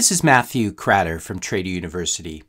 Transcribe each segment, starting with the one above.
This is Matthew Kratter from Trader University,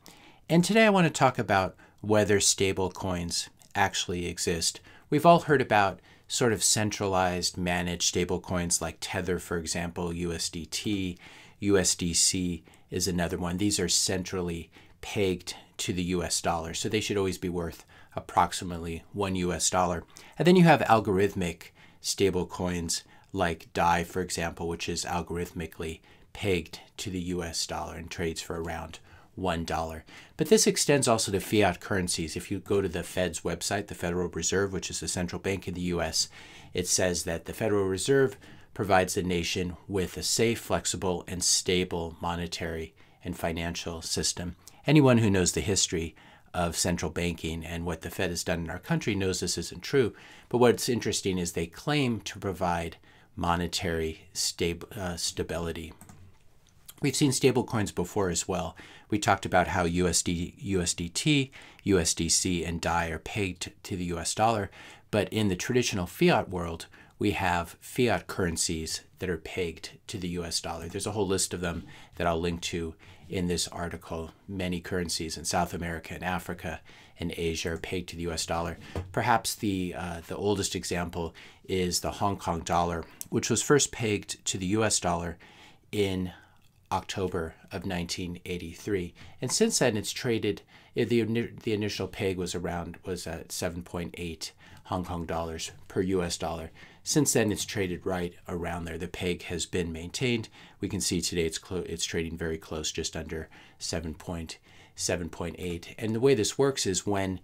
and today I want to talk about whether stablecoins actually exist. We've all heard about sort of centralized managed stablecoins like Tether, for example, USDT, USDC is another one. These are centrally pegged to the US dollar, so they should always be worth approximately $1. And then you have algorithmic stablecoins like DAI, for example, which is algorithmically pegged to the US dollar and trades for around $1. But this extends also to fiat currencies. If you go to the Fed's website, the Federal Reserve, which is the central bank in the US, it says that the Federal Reserve provides the nation with a safe, flexible, and stable monetary and financial system. Anyone who knows the history of central banking and what the Fed has done in our country knows this isn't true. But what's interesting is they claim to provide monetary stability. We've seen stablecoins before as well. We talked about how USDT, USDC, and DAI are pegged to the US dollar, but in the traditional fiat world, we have fiat currencies that are pegged to the US dollar. There's a whole list of them that I'll link to in this article. Many currencies in South America and Africa and Asia are pegged to the US dollar. Perhaps the oldest example is the Hong Kong dollar, which was first pegged to the US dollar in October of 1983, and since then it's traded. The initial peg was at 7.8 Hong Kong dollars per US dollar. Since then it's traded right around there. The peg has been maintained. We can see today it's trading very close, just under 7.8. And the way this works is when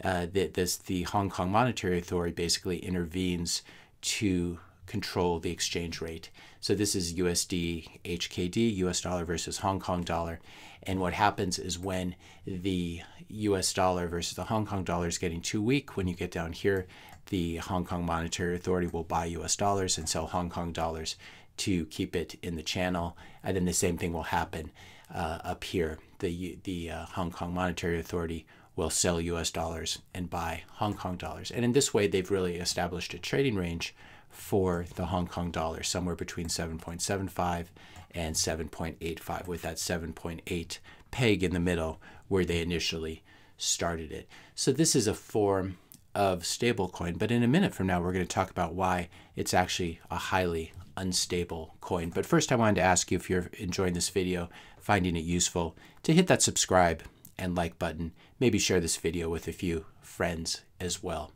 the Hong Kong Monetary Authority basically intervenes to control the exchange rate. So this is USD, HKD, US dollar versus Hong Kong dollar. And what happens is when the US dollar versus the Hong Kong dollar is getting too weak, when you get down here, the Hong Kong Monetary Authority will buy US dollars and sell Hong Kong dollars to keep it in the channel. And then the same thing will happen up here. The Hong Kong Monetary Authority will sell US dollars and buy Hong Kong dollars. And in this way, they've really established a trading range for the Hong Kong dollar, somewhere between 7.75 and 7.85, with that 7.8 peg in the middle where they initially started it. So this is a form of stablecoin, but in a minute from now, we're going to talk about why it's actually a highly unstable coin. But first, I wanted to ask you, if you're enjoying this video, finding it useful, to hit that subscribe and like button, maybe share this video with a few friends as well.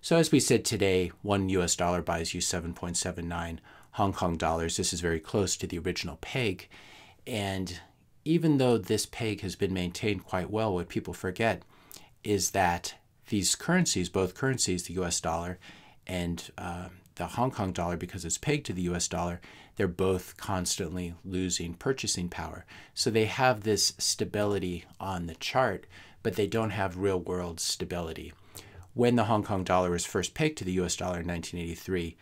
So as we said today, one US dollar buys you 7.79 Hong Kong dollars. This is very close to the original peg. And even though this peg has been maintained quite well, what people forget is that these currencies, both currencies, the US dollar and the Hong Kong dollar, because it's pegged to the US dollar, they're both constantly losing purchasing power. So they have this stability on the chart, but they don't have real world stability. When the Hong Kong dollar was first pegged to the US dollar in 1983,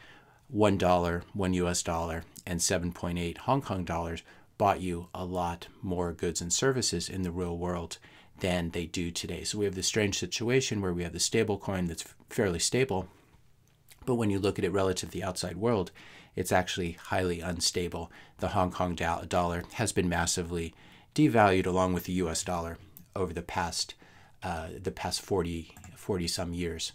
$1, 1 US dollar, and 7.8 Hong Kong dollars bought you a lot more goods and services in the real world than they do today. So we have this strange situation where we have the stable coin that's fairly stable, but when you look at it relative to the outside world, it's actually highly unstable. The Hong Kong dollar has been massively devalued along with the US dollar over the past 40 some years.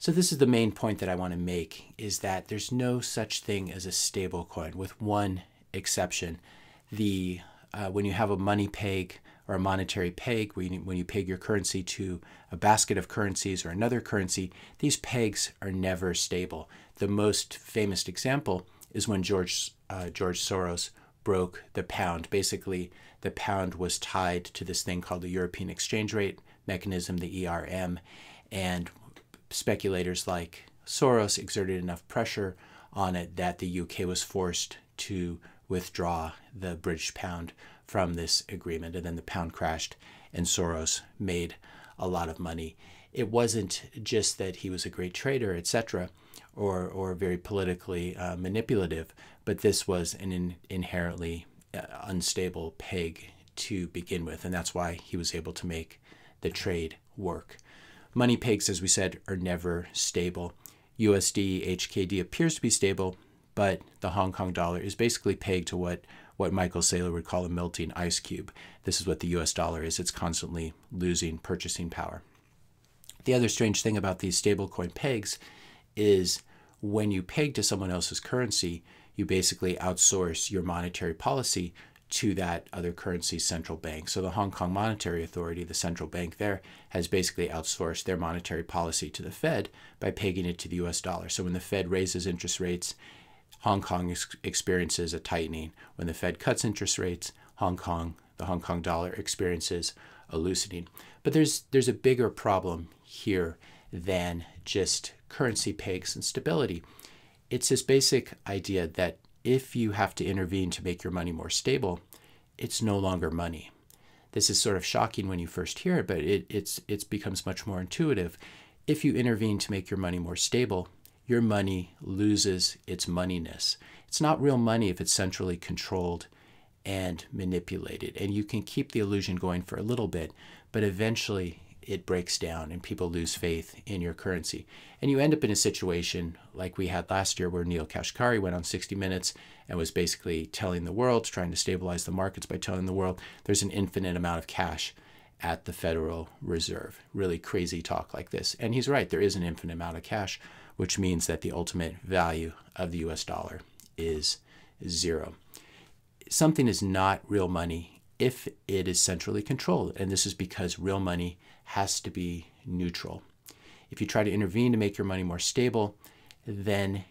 So this is the main point that I want to make, is that there's no such thing as a stable coin, with one exception. When you have a money peg or a monetary peg, when you peg your currency to a basket of currencies or another currency, these pegs are never stable. The most famous example is when George Soros broke the pound. Basically, the pound was tied to this thing called the European Exchange Rate Mechanism, the ERM, and speculators like Soros exerted enough pressure on it that the UK was forced to withdraw the British pound from this agreement, and then the pound crashed and Soros made a lot of money. It wasn't just that he was a great trader, etc., or very politically manipulative, but this was an inherently unstable peg to begin with, and that's why he was able to make the trade work. Money pegs, as we said, are never stable. USD, HKD appears to be stable, but the Hong Kong dollar is basically pegged to what what Michael Saylor would call a melting ice cube. This is what the US dollar is. It's constantly losing purchasing power. The other strange thing about these stablecoin pegs is when you peg to someone else's currency, you basically outsource your monetary policy to that other currency's central bank. So the Hong Kong Monetary Authority, the central bank there, has basically outsourced their monetary policy to the Fed by pegging it to the US dollar. So when the Fed raises interest rates, Hong Kong experiences a tightening. When the Fed cuts interest rates, the Hong Kong dollar experiences a loosening. But there's a bigger problem here than just currency pegs and stability. It's this basic idea that if you have to intervene to make your money more stable, it's no longer money. This is sort of shocking when you first hear it, but it becomes much more intuitive. If you intervene to make your money more stable, your money loses its moneyness. It's not real money if it's centrally controlled and manipulated. And you can keep the illusion going for a little bit, but eventually it breaks down and people lose faith in your currency. And you end up in a situation like we had last year where Neil Kashkari went on 60 Minutes and was basically telling the world, trying to stabilize the markets by telling the world there's an infinite amount of cash at the Federal Reserve. Really crazy talk like this. And he's right, there is an infinite amount of cash, which means that the ultimate value of the US dollar is zero. Something is not real money if it is centrally controlled, and this is because real money has to be neutral. If you try to intervene to make your money more stable, then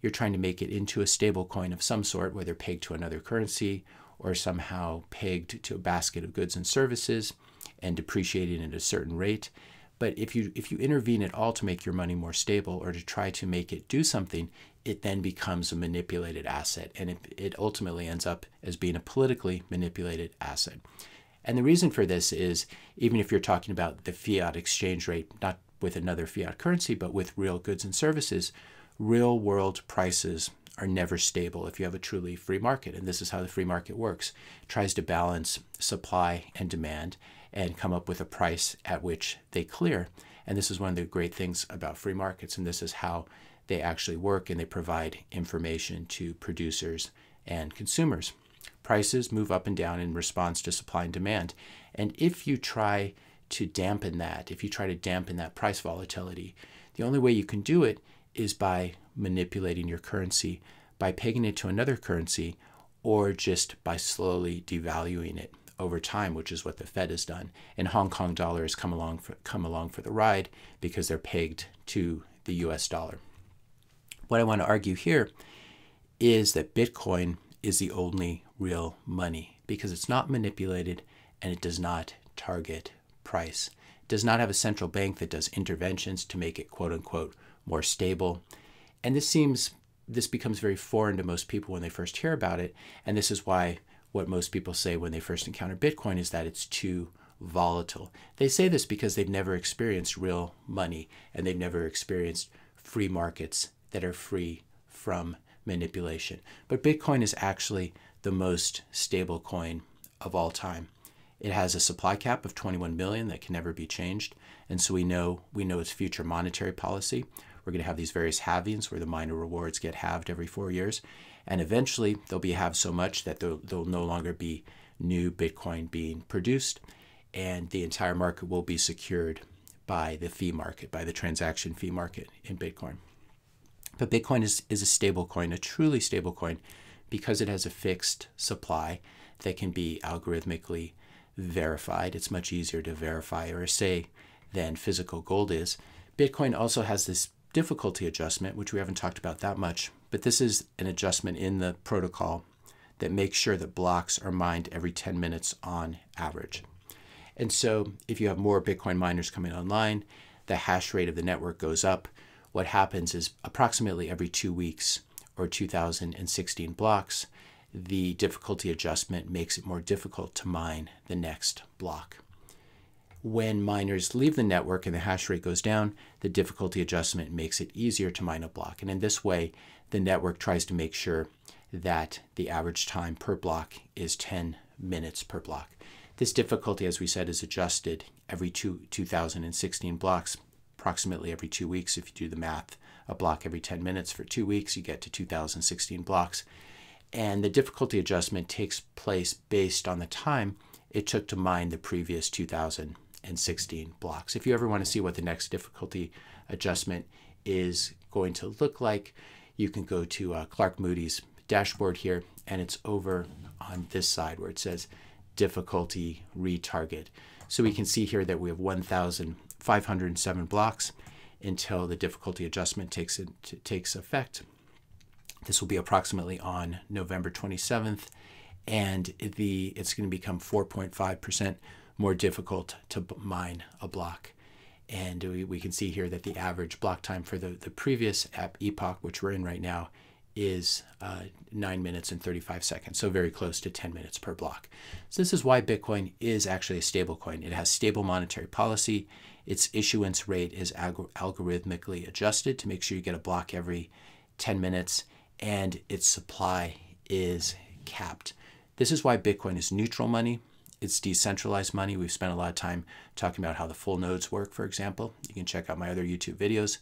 you're trying to make it into a stable coin of some sort, whether pegged to another currency or somehow pegged to a basket of goods and services and depreciating at a certain rate. But if you intervene at all to make your money more stable or to try to make it do something, it then becomes a manipulated asset, and it ultimately ends up as being a politically manipulated asset. And the reason for this is, even if you're talking about the fiat exchange rate, not with another fiat currency, but with real goods and services, real world prices are never stable if you have a truly free market. And this is how the free market works. It tries to balance supply and demand and come up with a price at which they clear. And this is one of the great things about free markets, and this is how they actually work, and they provide information to producers and consumers. Prices move up and down in response to supply and demand. And if you try to dampen that, price volatility, the only way you can do it is by manipulating your currency, by pegging it to another currency, or just by slowly devaluing it over time, which is what the Fed has done. And Hong Kong dollar has come along for the ride because they're pegged to the US dollar. What I want to argue here is that Bitcoin is the only real money because it's not manipulated and it does not target price. It does not have a central bank that does interventions to make it quote unquote more stable. And this becomes very foreign to most people when they first hear about it. And this is why what most people say when they first encounter Bitcoin is that it's too volatile. They say this because they've never experienced real money and they've never experienced free markets that are free from manipulation. But Bitcoin is actually the most stable coin of all time. It has a supply cap of 21 million that can never be changed. And so we know its future monetary policy. We're going to have these various halvings where the miner rewards get halved every 4 years. And eventually they'll be halved so much that there'll no longer be new Bitcoin being produced. And the entire market will be secured by the fee market, by the transaction fee market in Bitcoin. But Bitcoin is a stable coin, a truly stable coin, because it has a fixed supply that can be algorithmically verified. It's much easier to verify or say than physical gold is. Bitcoin also has this difficulty adjustment, which we haven't talked about that much, but this is an adjustment in the protocol that makes sure that blocks are mined every 10 minutes on average. And so if you have more Bitcoin miners coming online, the hash rate of the network goes up. What happens is approximately every 2 weeks or 2016 blocks, the difficulty adjustment makes it more difficult to mine the next block. When miners leave the network and the hash rate goes down, the difficulty adjustment makes it easier to mine a block. And in this way, the network tries to make sure that the average time per block is 10 minutes per block. This difficulty, as we said, is adjusted every 2016 blocks, approximately every 2 weeks. If you do the math, a block every 10 minutes for 2 weeks, you get to 2016 blocks. and the difficulty adjustment takes place based on the time it took to mine the previous 2016 blocks. If you ever want to see what the next difficulty adjustment is going to look like, you can go to Clark Moody's dashboard here, and it's over on this side where it says difficulty retarget. So we can see here that we have 1,507 blocks until the difficulty adjustment takes effect. This will be approximately on November 27th, and it's going to become 4.5% more difficult to mine a block. And we can see here that the average block time for the previous app epoch, which we're in right now, is 9 minutes and 35 seconds, so very close to 10 minutes per block. So this is why Bitcoin is actually a stable coin. It has stable monetary policy. Its issuance rate is algorithmically adjusted to make sure you get a block every 10 minutes, and its supply is capped. This is why Bitcoin is neutral money. It's decentralized money. We've spent a lot of time talking about how the full nodes work, for example. You can check out my other YouTube videos.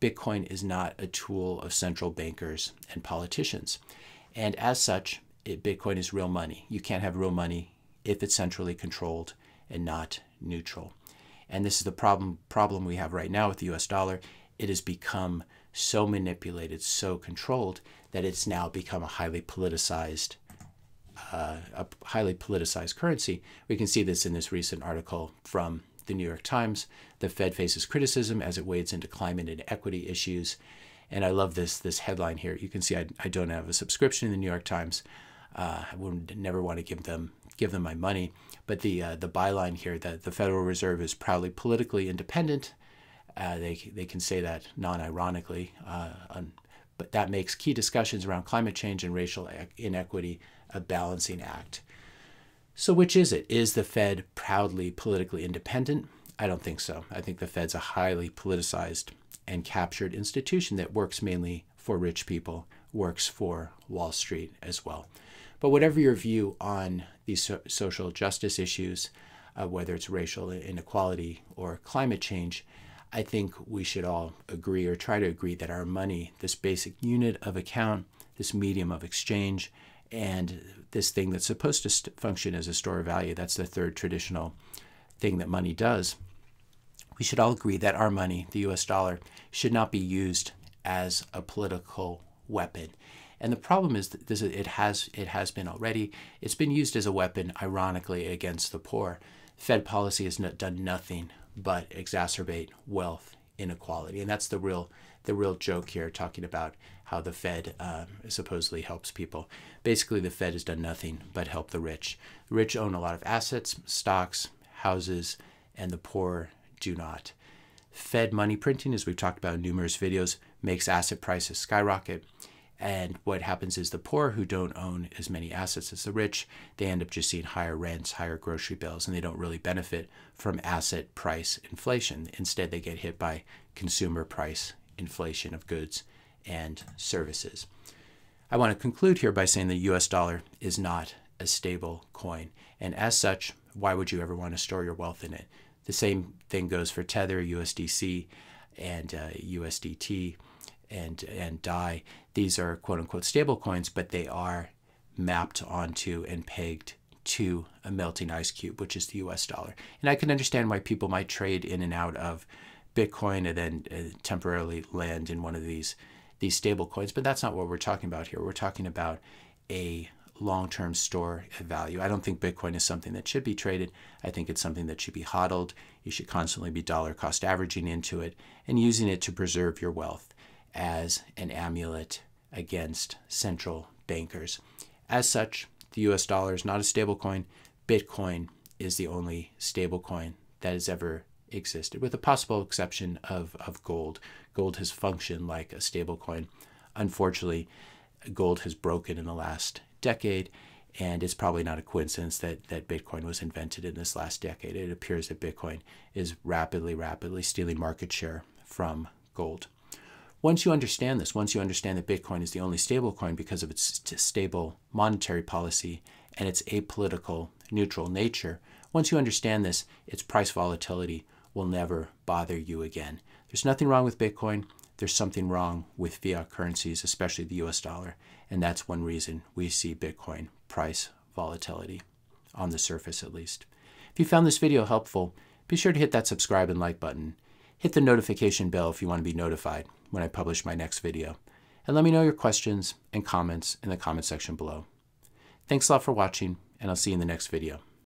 Bitcoin is not a tool of central bankers and politicians. And as such, Bitcoin is real money. You can't have real money if it's centrally controlled and not neutral. And this is the problem we have right now with the US dollar. It has become so manipulated, so controlled, that it's now become a highly politicized currency. We can see this in this recent article from the New York Times. The Fed faces criticism as it wades into climate and equity issues. And I love this headline here. You can see I don't have a subscription to the New York Times. I would never want to give them my money. But the byline here, that the Federal Reserve is proudly politically independent. They can say that non-ironically, but that makes key discussions around climate change and racial inequity a balancing act. So which is it? Is the Fed proudly politically independent? I don't think so. I think the Fed's a highly politicized and captured institution that works mainly for rich people, works for Wall Street as well. But whatever your view on these social justice issues, whether it's racial inequality or climate change, I think we should all agree, or try to agree, that our money, this basic unit of account, this medium of exchange, and this thing that's supposed to function as a store of value, that's the third traditional thing that money does, we should all agree that our money, the US dollar, should not be used as a political weapon. And the problem is that it has been already. It's been used as a weapon, ironically, against the poor. Fed policy has done nothing but exacerbate wealth inequality. And that's the real joke here, talking about how the Fed supposedly helps people. Basically, the Fed has done nothing but help the rich. The rich own a lot of assets, stocks, houses, and the poor do not. Fed money printing, as we've talked about in numerous videos, makes asset prices skyrocket. And what happens is the poor, who don't own as many assets as the rich, they end up just seeing higher rents, higher grocery bills, and they don't really benefit from asset price inflation. Instead, they get hit by consumer price inflation of goods and services. I want to conclude here by saying the US dollar is not a stable coin. And as such, why would you ever want to store your wealth in it? The same thing goes for Tether, USDC, and USDT. And DAI. These are quote-unquote stable coins, but they are mapped onto and pegged to a melting ice cube, which is the US dollar. And I can understand why people might trade in and out of Bitcoin and then temporarily land in one of these stable coins, but that's not what we're talking about here. We're talking about a long-term store of value. I don't think Bitcoin is something that should be traded. I think it's something that should be hodled. You should constantly be dollar cost averaging into it and using it to preserve your wealth as an amulet against central bankers. As such, the US dollar is not a stable coin. Bitcoin is the only stable coin that has ever existed, with the possible exception of gold. Gold has functioned like a stable coin. Unfortunately, gold has broken in the last decade, and it's probably not a coincidence that Bitcoin was invented in this last decade. It appears that Bitcoin is rapidly stealing market share from gold. Once you understand this, once you understand that Bitcoin is the only stable coin because of its stable monetary policy and its apolitical, neutral nature, once you understand this, its price volatility will never bother you again. There's nothing wrong with Bitcoin. there's something wrong with fiat currencies, especially the US dollar. And that's one reason we see Bitcoin price volatility, on the surface at least. If you found this video helpful, be sure to hit that subscribe and like button. Hit the notification bell if you want to be notified when I publish my next video. And let me know your questions and comments in the comment section below. Thanks a lot for watching, and I'll see you in the next video.